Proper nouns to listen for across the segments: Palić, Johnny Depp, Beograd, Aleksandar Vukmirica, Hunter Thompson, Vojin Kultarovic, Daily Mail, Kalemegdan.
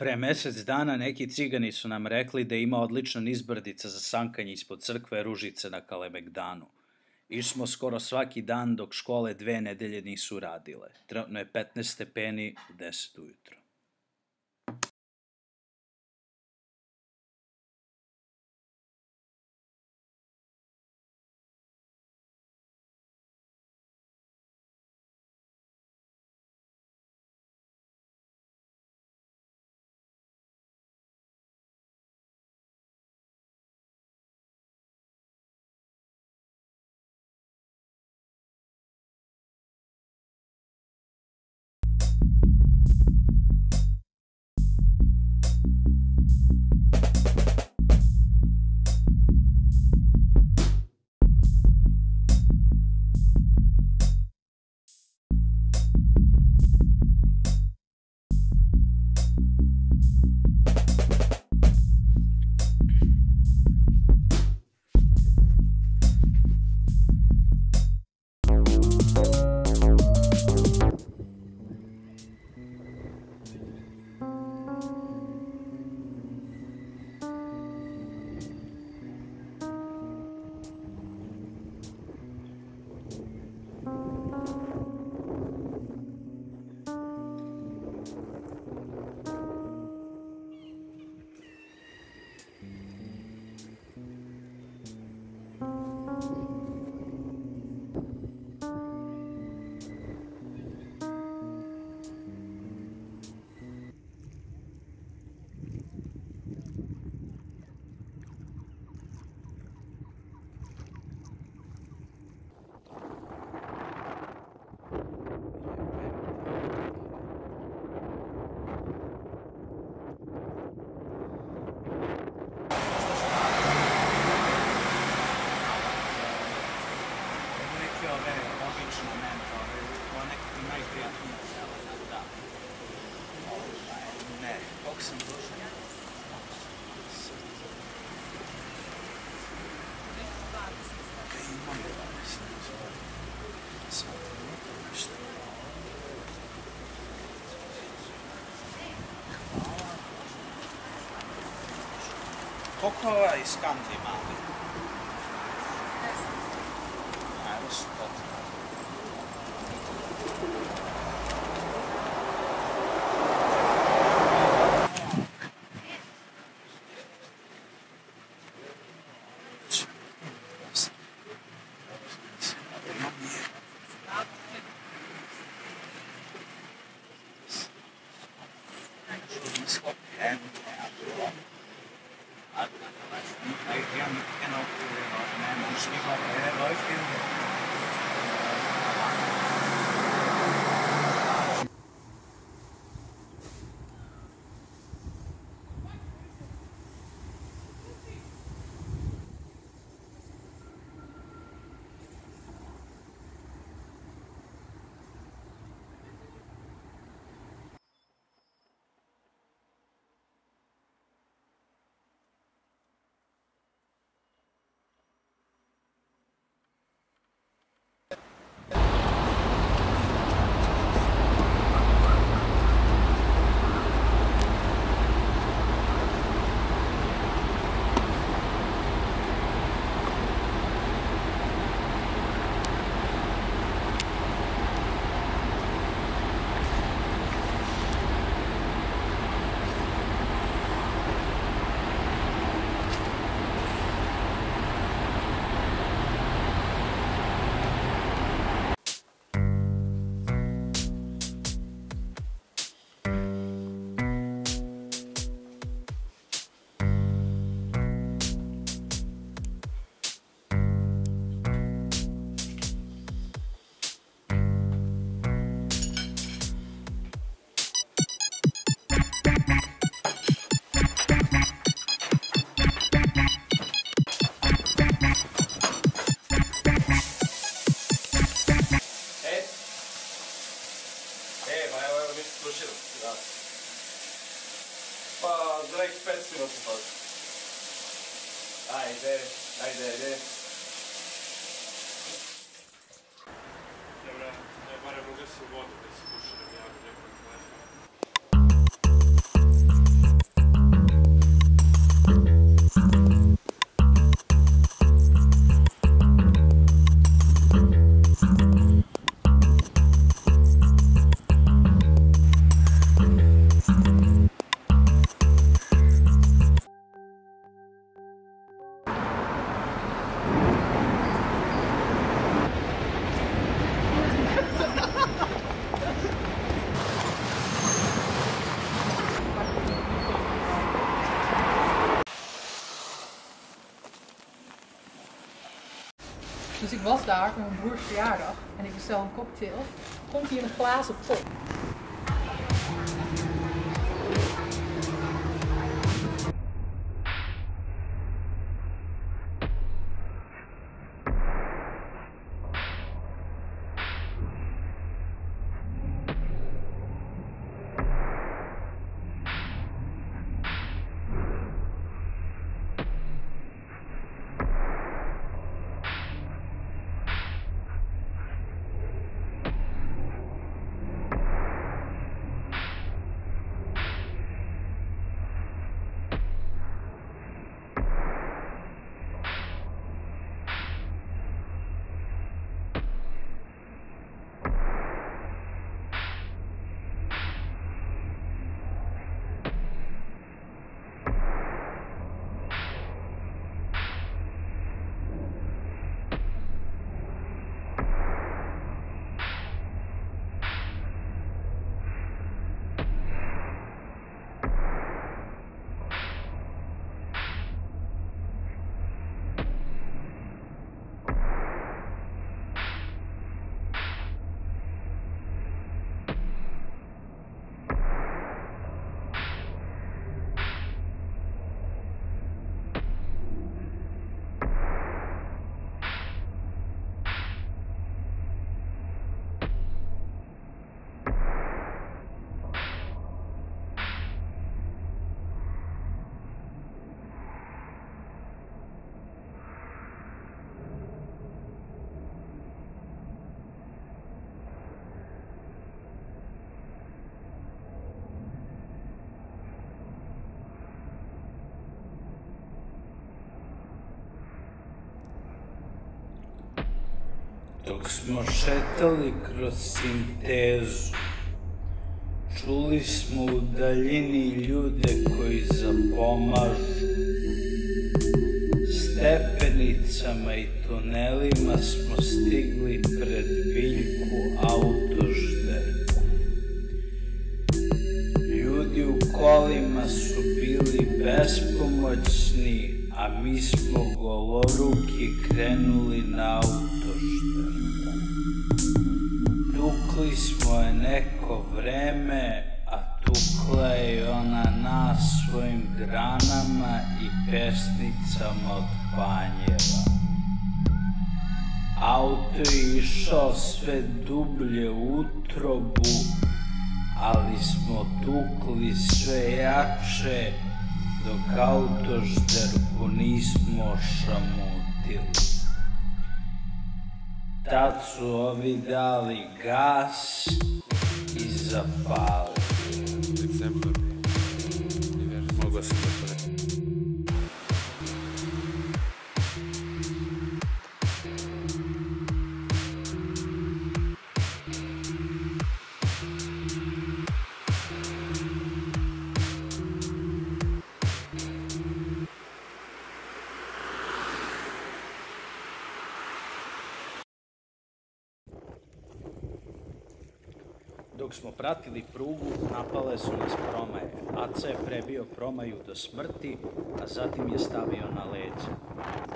Pre mesec dana neki cigani su nam rekli da ima odlična nizbrdica za sankanje ispod crkve Ružice na Kalemegdanu. Išmo skoro svaki dan dok škole 2 nedelje nisu radile. Trenutno je 15 stepeni u 10 ujutro. Koliko ovaj skant ima? 10. Evo 100. What is the solution of the Dus ik was daar voor mijn broers verjaardag en ik bestel een cocktail. Komt hier een glazen pop. Dok smo šetali kroz sintezu, čuli smo u daljini ljude koji zapomažu. Stepenicama I tunelima smo stigli pred biljku autožderku. Ljudi u kolima su bili bespomoćni, a mi smo goloruki krenuli na autožderku. Tukli smo je neko vreme, a tukla je ona nas svojim granama I pesnicama od panjeva. Auto je išao sve dublje u utrobu, ali smo tukli sve jače, dok autožderku nismo šamutili. Tad su ovi dali gas I zapali. Mogla sam da prekretim. Dok smo pratili prugu, napale su nas promaje. AC je prebio promaju do smrti, a zatim je stavio na leđa.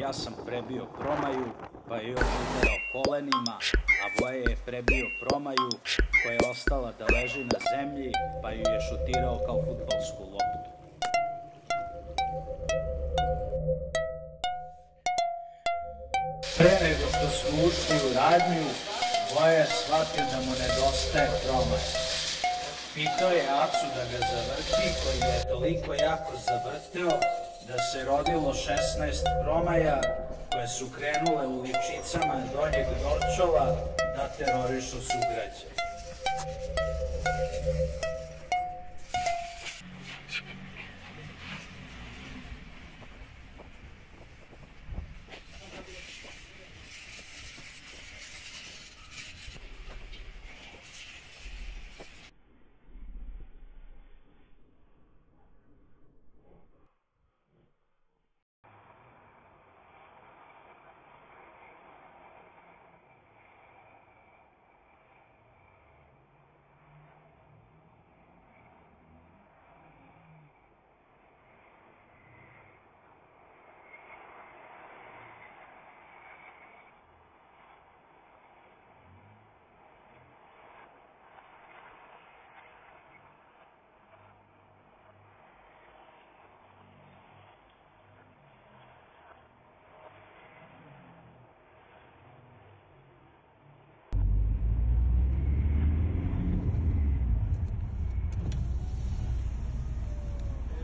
Ja sam prebio promaju, pa je još udarao kolenima, a Voje je prebio promaju koja je ostala da leži na zemlji, pa ju je šutirao kao fudbalsku loptu. Pre nego što smo ušli u radnju, Voja je shvatio da mu nedostaje promaj. Pitao je Acu da ga zavrti, koji je toliko jako zavrteo da se rodilo 16 promaja koje su krenule u ličicama Donjeg Dorčova da terorišu sugrađane.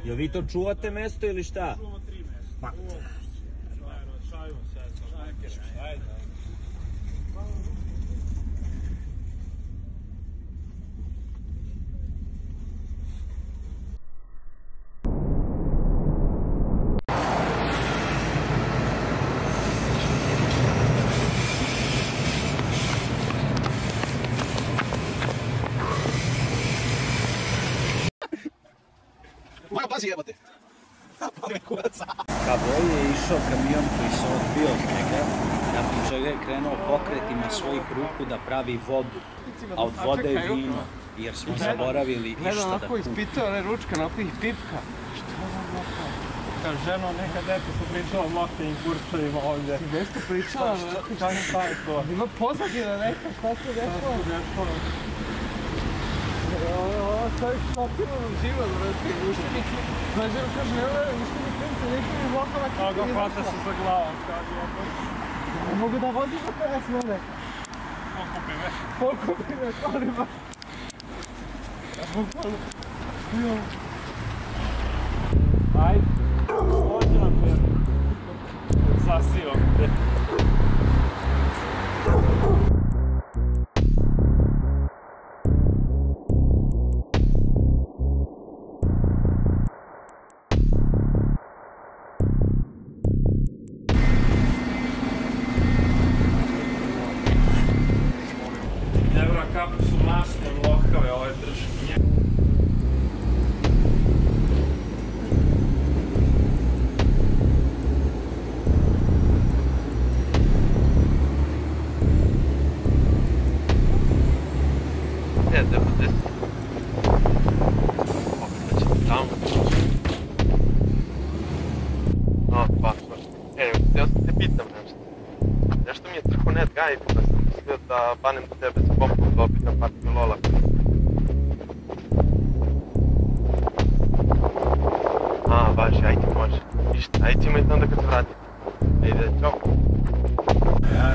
Jel vi to čuvate mesto ili šta? Čuvamo tri mesta. Šajvom se, šajvom. Ajde. Moram pazi jebate. Kaboj je išao kamion koji se odbio od njega, nakon čega je krenuo pokretima svojih ruku da pravi vodu, a od vode je vino, jer smo zaboravili išta da kupimo. Gledam onako ispitao one ručka, onako ih pipka. Što je ono mokao? Kao ženo, neka deta su pričala o moknim kurčevima ovdje. Ti nešto pričala? Šta je to? Ima pozadina neka, šta se dešava? Ovo stavih šlopilo nam život, vrati, uštenici. Znači, on kaže, ne vrati, uštenici, neki mi blokala kada je izašla. Ovo hvata se za glavom, kaže, opet. Ne mogu da voziš na PS, mene. Pokupime, to riba. Ajde, dođe nam per. Zasivam te. Da banem do tebe za poput, da opet na partiju Lola. A, baš, aj ti može. Ništa, aj ti imajte onda kad se vratite. Ajde, čao. Ja,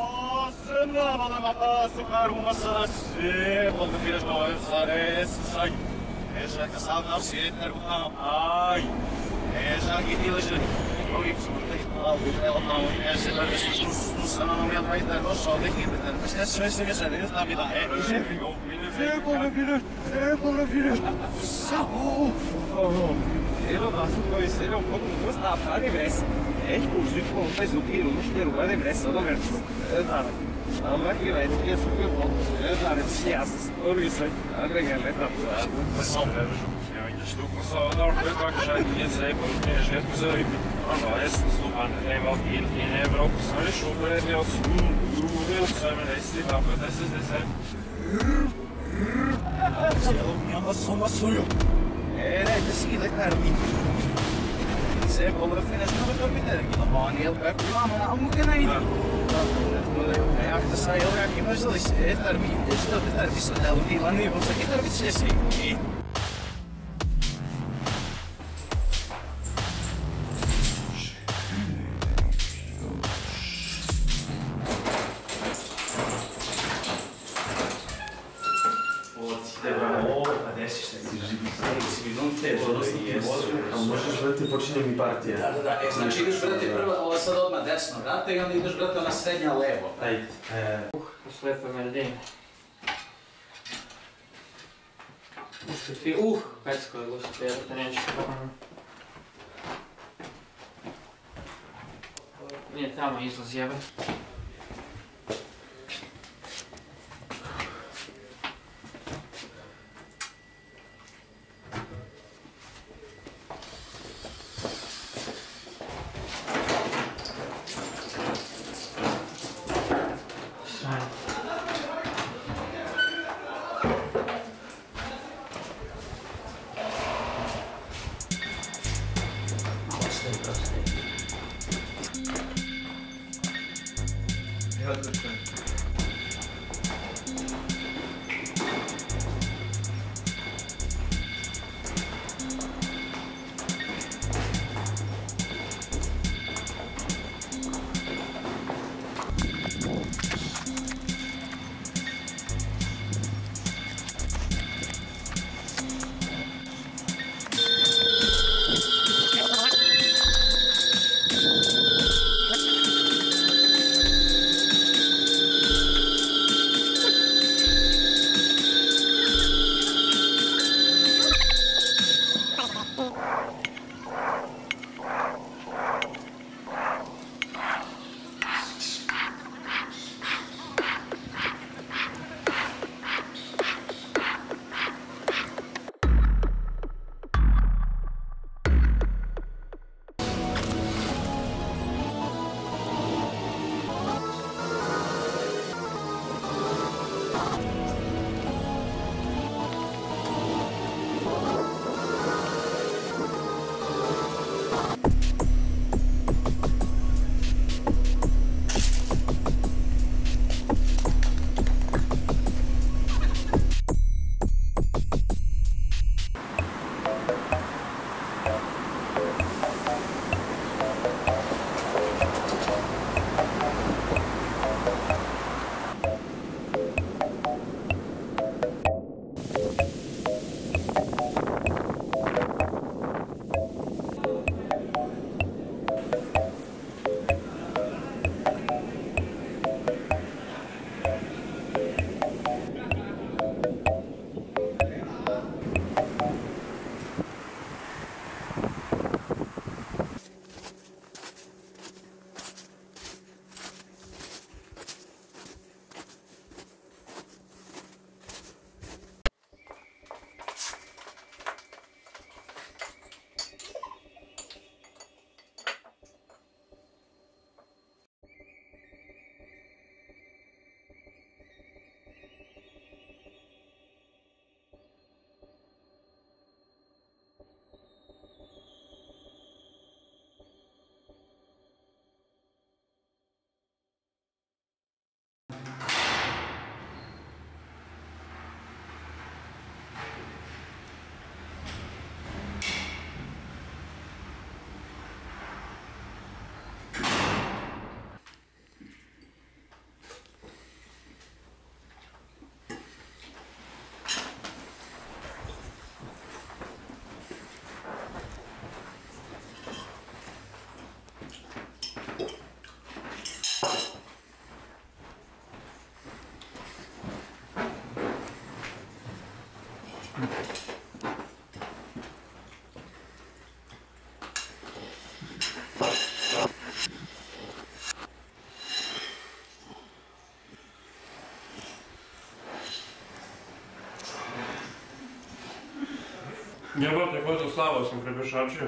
Jebate, ko Slavo sam prepešačio.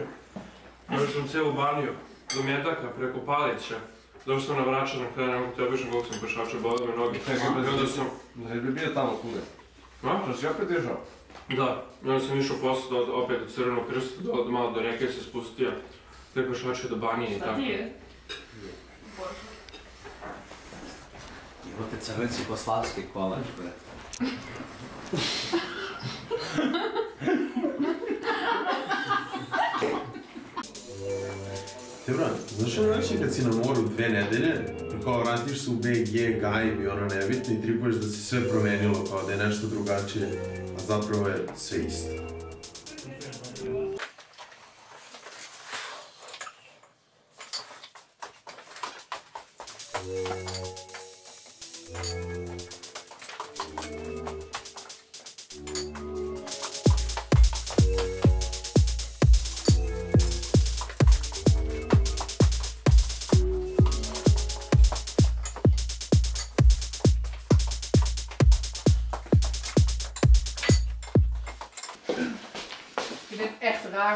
Još sam cijelu baniju, do Mjedaka, preko Palića. Došao sam na Vračanak, kada ne mogu te obišen koliko sam pešačio, bolio me noge. Da je bi bio tamo kude? Što si opet išao? Da, onda sam išao posle opet od Crvenog krsta, malo do reke se spustio. Prepešačio do banije i tako. Šta ti je? Jebate, crvenci jugoslavski kolač, bre. Te bro, znaš ono najveće kad si na moru dve nedelje, kao vratiš se u BG, gajb i ono nebitno i tripuješ da se sve promenilo, kao da je nešto drugačije, a zapravo je sve isto.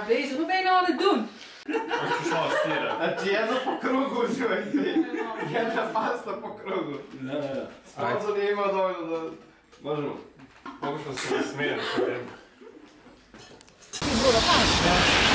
Bezig. Wat ben je nou aan het doen? Tijedno po krugu živajte. Jedna pasta po krugu. Sponzor nije imao dovoljno da... Možemo. Pokušao sam da smijem.